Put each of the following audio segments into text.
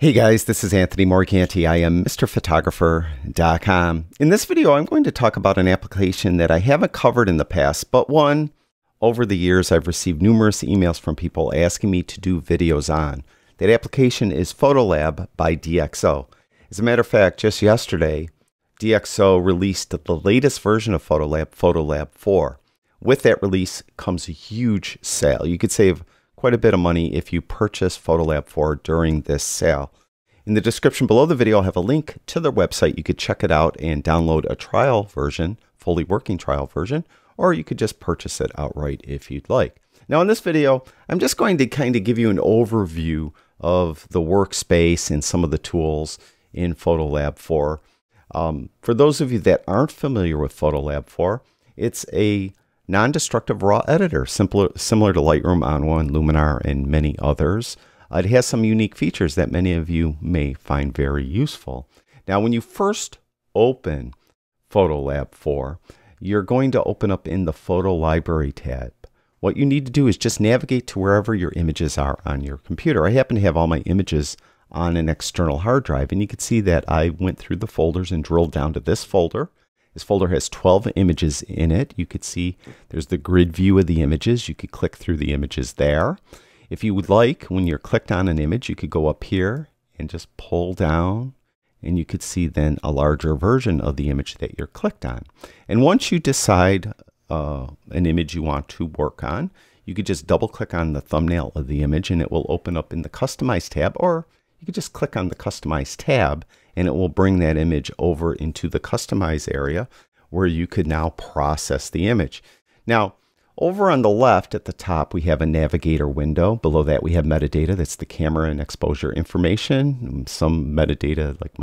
Hey guys, this is Anthony Morganti. I am MrPhotographer.com. In this video, I'm going to talk about an application that I haven't covered in the past, but one over the years I've received numerous emails from people asking me to do videos on. That application is PhotoLab by DxO. As a matter of fact, just yesterday, DxO released the latest version of PhotoLab, PhotoLab 4. With that release comes a huge sale. You could save quite a bit of money if you purchase PhotoLab 4 during this sale. In the description below the video, I'll have a link to their website. You could check it out and download a trial version, fully working trial version, or you could just purchase it outright if you'd like. Now in this video, I'm just going to kind of give you an overview of the workspace and some of the tools in PhotoLab 4. For those of you that aren't familiar with PhotoLab 4, it's a non-destructive raw editor, similar to Lightroom, On1, Luminar, and many others. It has some unique features that many of you may find very useful. Now, when you first open PhotoLab 4, you're going to open up in the Photo Library tab. What you need to do is just navigate to wherever your images are on your computer. I happen to have all my images on an external hard drive, and you can see that I went through the folders and drilled down to this folder. This folder has 12 images in it. You could see there's the grid view of the images. You could click through the images there. If you would like, when you're clicked on an image, you could go up here and just pull down, and you could see then a larger version of the image that you're clicked on. And once you decide an image you want to work on, you could just double click on the thumbnail of the image and it will open up in the Customize tab, or you could just click on the Customize tab and it will bring that image over into the Customize area where you could now process the image. Now, over on the left at the top, we have a navigator window. Below that, we have metadata. That's the camera and exposure information, some metadata like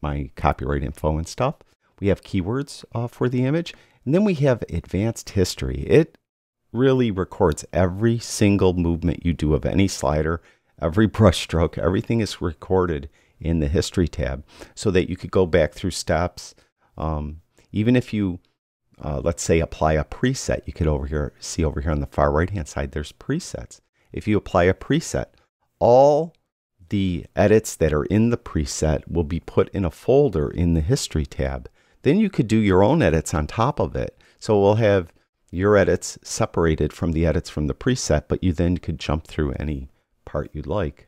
my copyright info and stuff. We have keywords for the image. And then we have advanced history. It really records every single movement you do of any slider. Every brush stroke, everything is recorded in the history tab so that you could go back through steps. Even if you, let's say, apply a preset, you could see over here on the far right-hand side, there's presets. If you apply a preset, all the edits that are in the preset will be put in a folder in the history tab. Then you could do your own edits on top of it. So we'll have your edits separated from the edits from the preset, but you then could jump through any part you'd like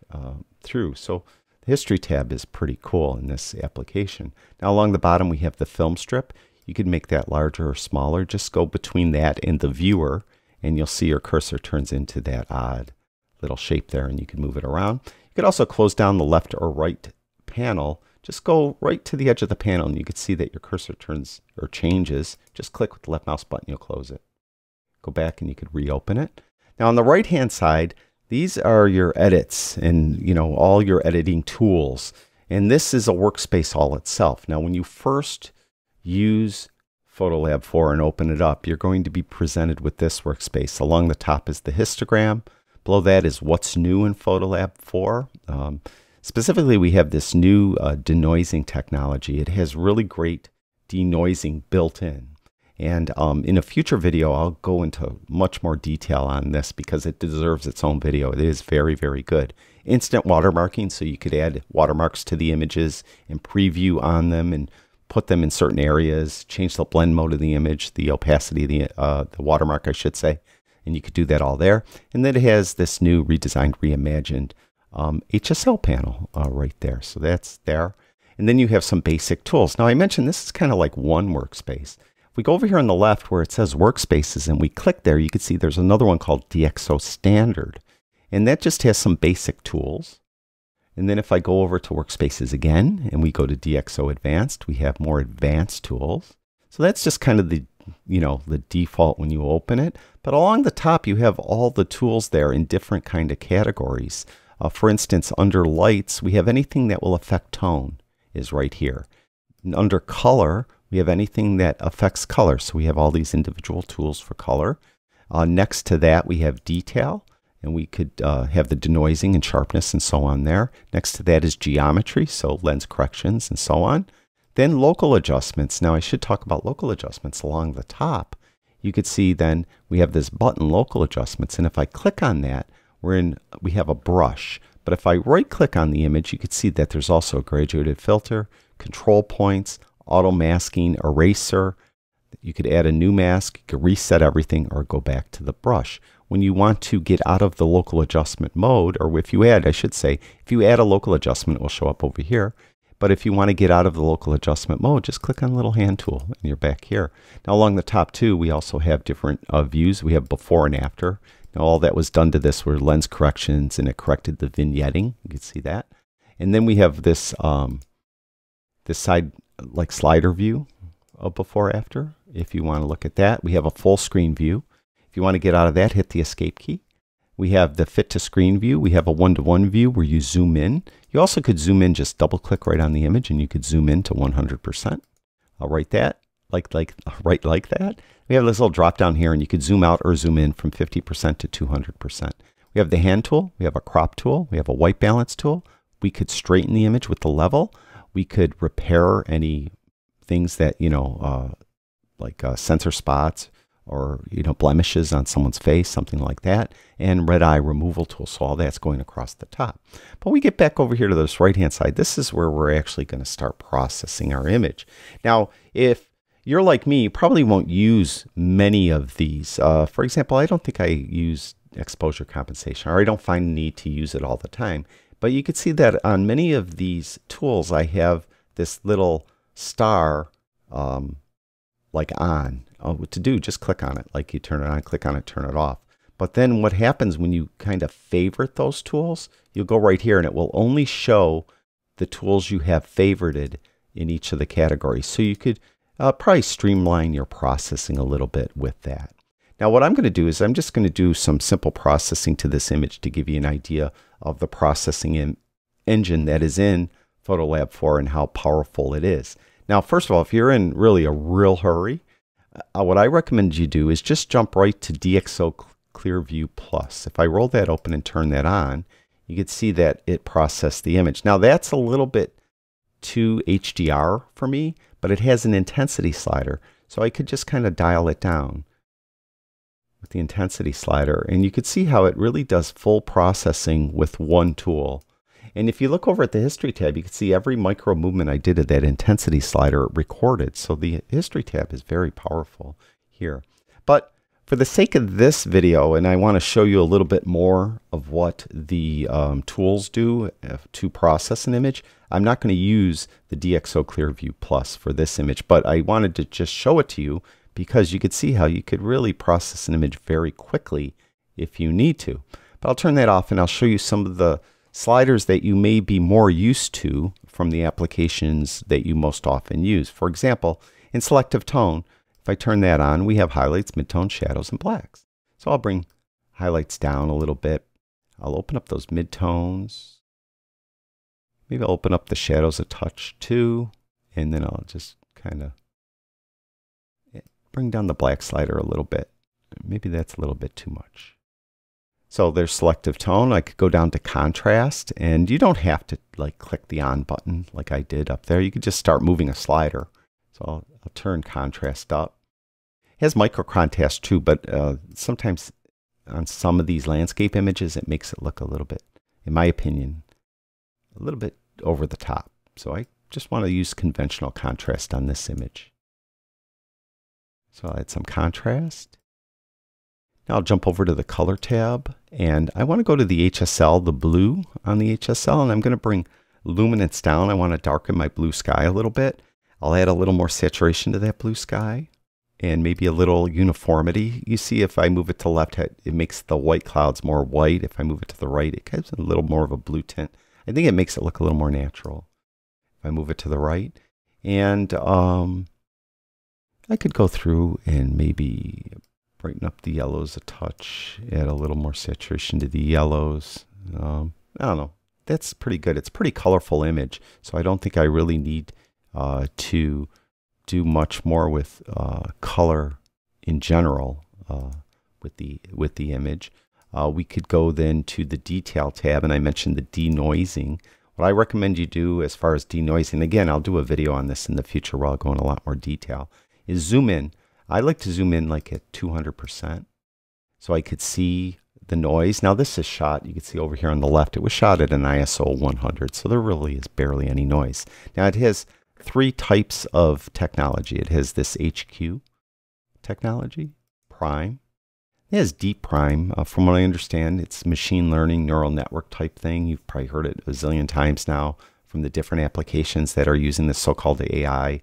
through. So the history tab is pretty cool in this application. Now along the bottom we have the film strip. You can make that larger or smaller. Just go between that and the viewer and you'll see your cursor turns into that odd little shape there and you can move it around. You could also close down the left or right panel. Just go right to the edge of the panel and you can see that your cursor turns or changes. Just click with the left mouse button, you'll close it. Go back and you could reopen it. Now on the right hand side, these are your edits and, you know, all your editing tools. And this is a workspace all itself. Now, when you first use PhotoLab 4 and open it up, you're going to be presented with this workspace. Along the top is the histogram. Below that is what's new in PhotoLab 4. Specifically, we have this new denoising technology. It has really great denoising built in. And in a future video, I'll go into much more detail on this because it deserves its own video. It is very, very good. Instant watermarking, so you could add watermarks to the images and preview on them and put them in certain areas, change the blend mode of the image, the opacity of the watermark, I should say. And you could do that all there. And then it has this new redesigned, reimagined HSL panel right there. So that's there. And then you have some basic tools. Now, I mentioned this is kind of like one workspace. If we go over here on the left where it says workspaces and we click there, you can see there's another one called DxO Standard. And that just has some basic tools. And then if I go over to workspaces again and we go to DxO Advanced, we have more advanced tools. So that's just kind of the, you know, the default when you open it. But along the top you have all the tools there in different kind of categories. For instance, under lights, we have anything that will affect tone is right here. And under color, we have anything that affects color. So we have all these individual tools for color. Next to that, we have detail. And we could have the denoising and sharpness and so on there. Next to that is geometry, so lens corrections and so on. Then local adjustments. Now I should talk about local adjustments along the top. You could see then we have this button, local adjustments. And if I click on that, we have a brush. But if I right click on the image, you can see that there's also a graduated filter, control points, auto masking, eraser. You could add a new mask, you could reset everything, or go back to the brush. When you want to get out of the local adjustment mode, or if you add, I should say, if you add a local adjustment, it will show up over here. But if you want to get out of the local adjustment mode, just click on the little hand tool and you're back here. Now along the top too, we also have different views. We have before and after. Now all that was done to this were lens corrections, and it corrected the vignetting. You can see that. And then we have this, this side like slider view of before after. If you want to look at that, we have a full screen view. If you want to get out of that, hit the escape key. We have the fit to screen view. We have a one-to-one view where you zoom in. You also could zoom in, just double click right on the image and you could zoom in to 100%. I'll write that like that. We have this little drop down here and you could zoom out or zoom in from 50% to 200%. We have the hand tool. We have a crop tool. We have a white balance tool. We could straighten the image with the level. We could repair any things that, you know, like sensor spots, or you know, blemishes on someone's face, something like that, and red eye removal tool. So all that's going across the top. But we get back over here to this right hand side. This is where we're actually going to start processing our image. Now, if you're like me, you probably won't use many of these. For example, I don't think I use exposure compensation, or I don't find the need to use it all the time. But you can see that on many of these tools, I have this little star like on. What to do, just click on it. Like you turn it on, click on it, turn it off. But then what happens when you kind of favorite those tools, you'll go right here and it will only show the tools you have favorited in each of the categories. So you could probably streamline your processing a little bit with that. Now what I'm going to do is I'm just going to do some simple processing to this image to give you an idea of the processing engine that is in PhotoLab 4 and how powerful it is. Now first of all, if you're in really a real hurry, what I recommend you do is just jump right to DxO ClearView Plus. If I roll that open and turn that on, you can see that it processed the image. Now that's a little bit too HDR for me, but it has an intensity slider. So I could just kind of dial it down with the intensity slider. And you could see how it really does full processing with one tool. And if you look over at the history tab, you can see every micro movement I did at that intensity slider recorded. So the history tab is very powerful here. But for the sake of this video, and I want to show you a little bit more of what the tools do to process an image, I'm not going to use the DxO ClearView Plus for this image, but I wanted to just show it to you because you could see how you could really process an image very quickly if you need to. But I'll turn that off and I'll show you some of the sliders that you may be more used to from the applications that you most often use. For example, in selective tone, if I turn that on, we have highlights, midtones, shadows, and blacks. So I'll bring highlights down a little bit. I'll open up those midtones. Maybe I'll open up the shadows a touch too, and then I'll just kind of bring down the black slider a little bit. Maybe that's a little bit too much. So there's selective tone. I could go down to contrast, and you don't have to like click the on button like I did up there. You could just start moving a slider. So I'll turn contrast up. It has micro contrast too, but sometimes on some of these landscape images, it makes it look a little bit, in my opinion, a little bit over the top. So I just want to use conventional contrast on this image. So I'll add some contrast. Now I'll jump over to the color tab, and I want to go to the HSL, the blue on the HSL, and I'm going to bring luminance down. I want to darken my blue sky a little bit. I'll add a little more saturation to that blue sky and maybe a little uniformity. You see if I move it to left, it makes the white clouds more white. If I move it to the right, it gives it a little more of a blue tint. I think it makes it look a little more natural. If I move it to the right, and I could go through and maybe brighten up the yellows a touch, add a little more saturation to the yellows. I don't know. That's pretty good. It's a pretty colorful image, so I don't think I really need to do much more with color in general with the image. We could go then to the detail tab, and I mentioned the denoising. What I recommend you do as far as denoising, again, I'll do a video on this in the future where I'll go in a lot more detail, is zoom in. I like to zoom in like at 200% so I could see the noise. Now this is shot, you can see over here on the left, it was shot at an ISO 100, so there really is barely any noise. Now it has three types of technology. It has this HQ technology, Prime. It has Deep Prime. From what I understand, it's machine learning, neural network type thing. You've probably heard it a zillion times now from the different applications that are using this so-called AI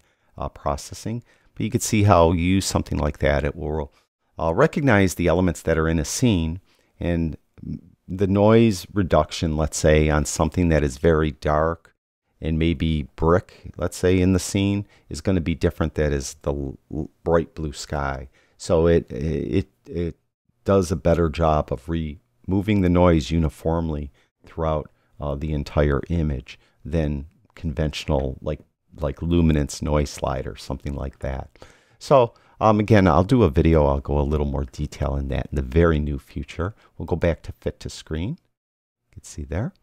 processing. But you can see how you use something like that, it will recognize the elements that are in a scene, and the noise reduction, let's say, on something that is very dark and maybe brick, let's say, in the scene is going to be different than is the bright blue sky. So it does a better job of removing the noise uniformly throughout the entire image than conventional like luminance noise slider, something like that. So again, I'll do a video. I'll go a little more detail in that in the very new future. We'll go back to fit to screen. You can see there.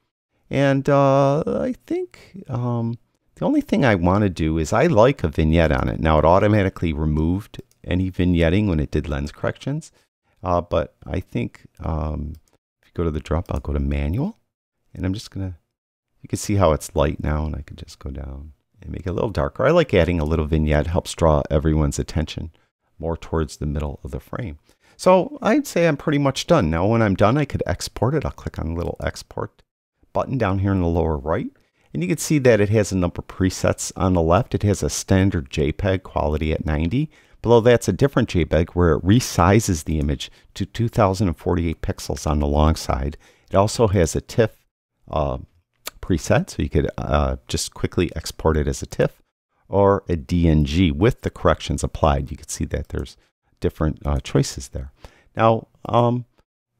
And I think the only thing I want to do is I like a vignette on it. Now it automatically removed any vignetting when it did lens corrections. But I think if you go to the drop, I'll go to manual, and I'm just gonna, you can see how it's light now, and I could just go down and make it a little darker. I like adding a little vignette, helps draw everyone's attention more towards the middle of the frame. So I'd say I'm pretty much done. Now when I'm done, I could export it. I'll click on the little export button down here in the lower right, and you can see that it has a number of presets on the left. It has a standard JPEG quality at 90. Below that's a different JPEG where it resizes the image to 2048 pixels on the long side. It also has a TIFF preset, so you could just quickly export it as a TIFF or a DNG with the corrections applied. You can see that there's different choices there. Now,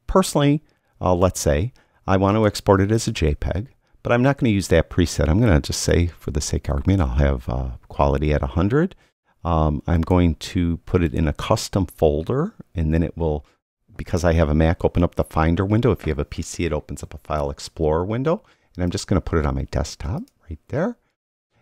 personally, let's say I want to export it as a JPEG, but I'm not going to use that preset. I'm going to just say, for the sake of argument, I'll have quality at 100. I'm going to put it in a custom folder, and then it will, because I have a Mac, open up the Finder window. If you have a PC, it opens up a File Explorer window, and I'm just going to put it on my desktop right there.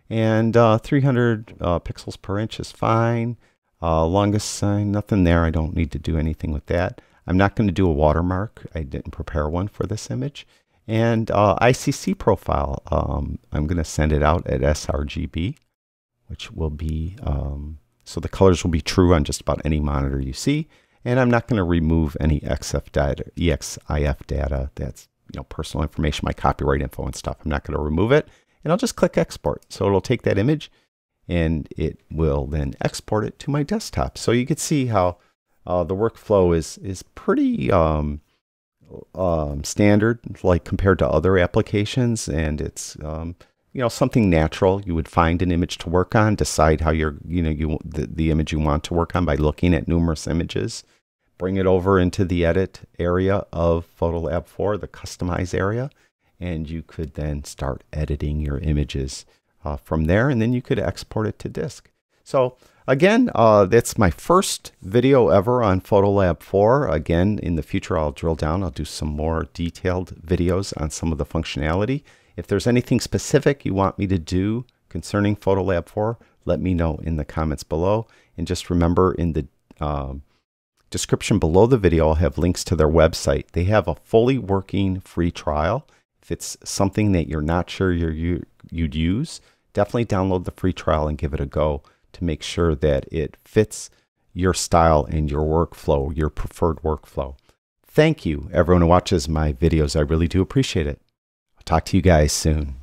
And 300 pixels per inch is fine. Longest sign, nothing there. I don't need to do anything with that. I'm not going to do a watermark. I didn't prepare one for this image. And ICC profile, I'm going to send it out at sRGB. Which will be, so the colors will be true on just about any monitor you see. And I'm not going to remove any EXIF data, EXIF data. That's, you know, personal information, my copyright info and stuff. I'm not going to remove it. And I'll just click export. So it'll take that image and it will then export it to my desktop. So you can see how the workflow is pretty standard, like compared to other applications. And it's, you know, something natural. You would find an image to work on, decide how you're, you know, the image you want to work on by looking at numerous images, bring it over into the edit area of PhotoLab 4, the customize area, and you could then start editing your images from there, and then you could export it to disk. So again, that's my first video ever on PhotoLab 4. Again, in the future, I'll drill down. I'll do some more detailed videos on some of the functionality. If there's anything specific you want me to do concerning PhotoLab 4, let me know in the comments below. And just remember, in the description below the video, I'll have links to their website. They have a fully working free trial. If it's something that you're not sure you'd use, definitely download the free trial and give it a go to make sure that it fits your style and your workflow, your preferred workflow. Thank you, everyone who watches my videos. I really do appreciate it. Talk to you guys soon.